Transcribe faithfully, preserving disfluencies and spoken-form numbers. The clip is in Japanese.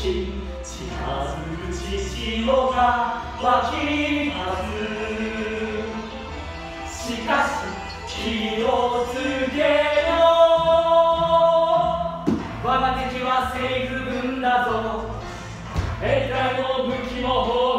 しかし気をつけよ我が敵は正義軍だぞ。兵隊の武器も